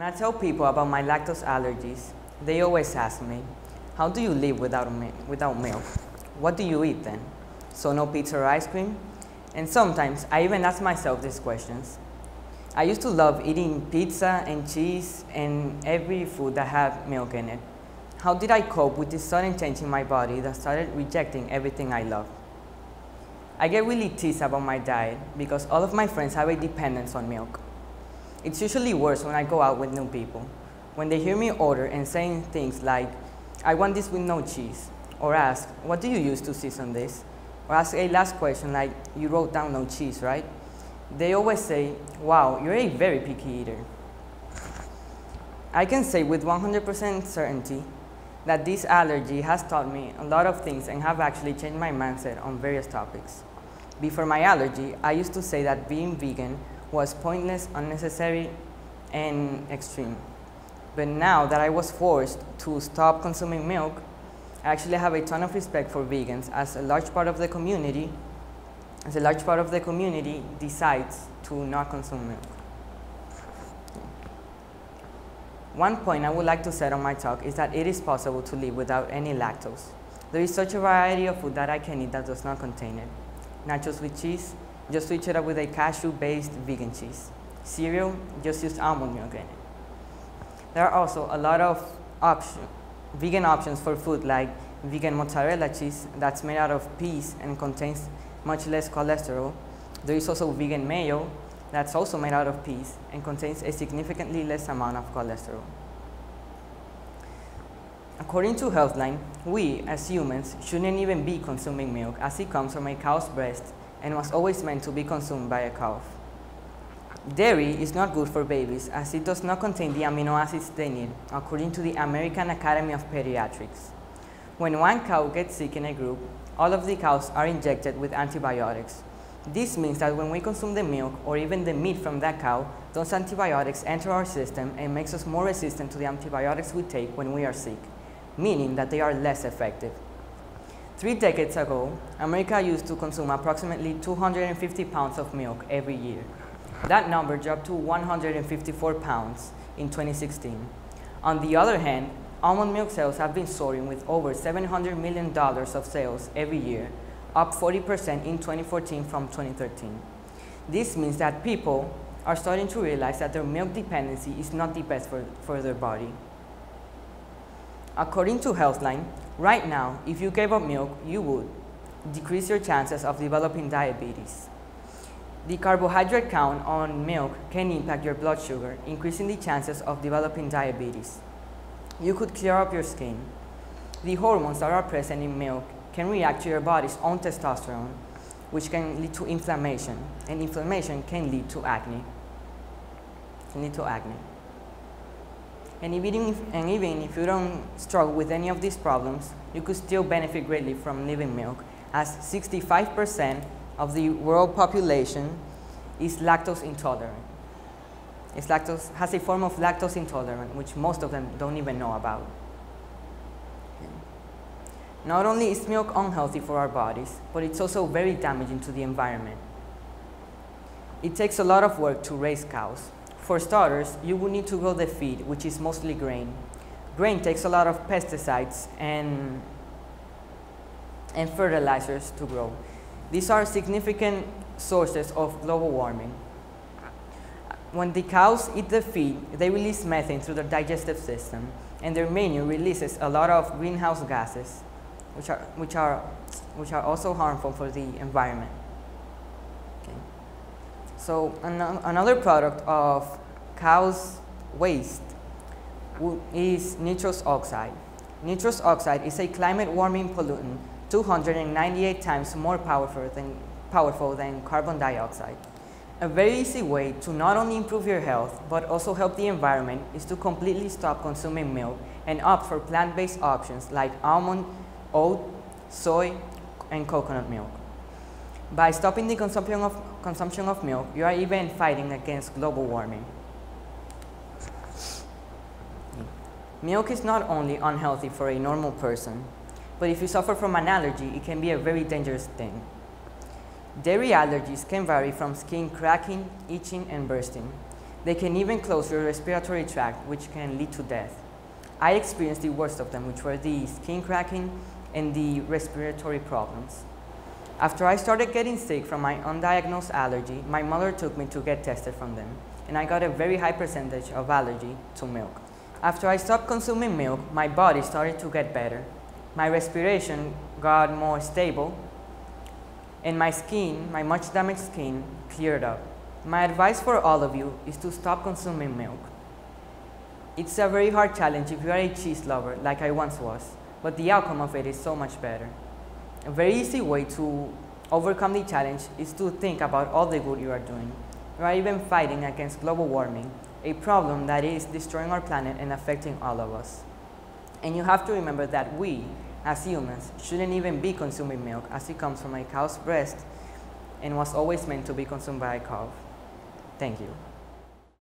When I tell people about my lactose allergies, they always ask me, how do you live without milk? What do you eat then? So no pizza or ice cream? And sometimes I even ask myself these questions. I used to love eating pizza and cheese and every food that had milk in it. How did I cope with this sudden change in my body that started rejecting everything I loved? I get really teased about my diet because all of my friends have a dependence on milk. It's usually worse when I go out with new people, when they hear me order and saying things like, I want this with no cheese, or ask, what do you use to season this? Or ask a last question like, you wrote down no cheese, right? They always say, wow, you're a very picky eater. I can say with 100% certainty that this allergy has taught me a lot of things and have actually changed my mindset on various topics. Before my allergy, I used to say that being vegan was pointless, unnecessary, and extreme. But now that I was forced to stop consuming milk, I actually have a ton of respect for vegans as a large part of the community decides to not consume milk. One point I would like to set on my talk is that it is possible to live without any lactose. There is such a variety of food that I can eat that does not contain it. Nachos with cheese, just switch it up with a cashew-based vegan cheese. Cereal, just use almond milk in it. There are also a lot of vegan options for food like vegan mozzarella cheese that's made out of peas and contains much less cholesterol. There is also vegan mayo that's also made out of peas and contains a significantly less amount of cholesterol. According to Healthline, we as humans shouldn't even be consuming milk as it comes from a cow's breast and was always meant to be consumed by a calf. Dairy is not good for babies as it does not contain the amino acids they need, according to the American Academy of Pediatrics. When one cow gets sick in a group, all of the cows are injected with antibiotics. This means that when we consume the milk or even the meat from that cow, those antibiotics enter our system and makes us more resistant to the antibiotics we take when we are sick, meaning that they are less effective. 3 decades ago, America used to consume approximately 250 pounds of milk every year. That number dropped to 154 pounds in 2016. On the other hand, almond milk sales have been soaring with over $700 million of sales every year, up 40% in 2014 from 2013. This means that people are starting to realize that their milk dependency is not the best for their body. According to Healthline, right now, if you gave up milk, you would decrease your chances of developing diabetes. The carbohydrate count on milk can impact your blood sugar, increasing the chances of developing diabetes. You could clear up your skin. The hormones that are present in milk can react to your body's own testosterone, which can lead to inflammation, and inflammation can lead to acne. And even if you don't struggle with any of these problems, you could still benefit greatly from leaving milk, as 65% of the world population is lactose intolerant. Has a form of lactose intolerance, which most of them don't even know about. Not only is milk unhealthy for our bodies, but it's also very damaging to the environment. It takes a lot of work to raise cows. For starters, you will need to grow the feed, which is mostly grain. Grain takes a lot of pesticides and fertilizers to grow. These are significant sources of global warming. When the cows eat the feed, they release methane through their digestive system, and their manure releases a lot of greenhouse gases, which are also harmful for the environment. So another product of cows' waste is nitrous oxide. Nitrous oxide is a climate warming pollutant 298 times more powerful than carbon dioxide. A very easy way to not only improve your health, but also help the environment is to completely stop consuming milk and opt for plant-based options like almond, oat, soy, and coconut milk. By stopping the consumption of milk, you are even fighting against global warming. Milk is not only unhealthy for a normal person, but if you suffer from an allergy, it can be a very dangerous thing. Dairy allergies can vary from skin cracking, itching, and bursting. They can even close your respiratory tract, which can lead to death. I experienced the worst of them, which were the skin cracking and the respiratory problems. After I started getting sick from my undiagnosed allergy, my mother took me to get tested from them, and I got a very high percentage of allergy to milk. After I stopped consuming milk, my body started to get better. My respiration got more stable, and my skin, my much damaged skin, cleared up. My advice for all of you is to stop consuming milk. It's a very hard challenge if you are a cheese lover, like I once was, but the outcome of it is so much better. A very easy way to overcome the challenge is to think about all the good you are doing. You are even fighting against global warming, a problem that is destroying our planet and affecting all of us. And you have to remember that we, as humans, shouldn't even be consuming milk, as it comes from a cow's breast and was always meant to be consumed by a cow. Thank you.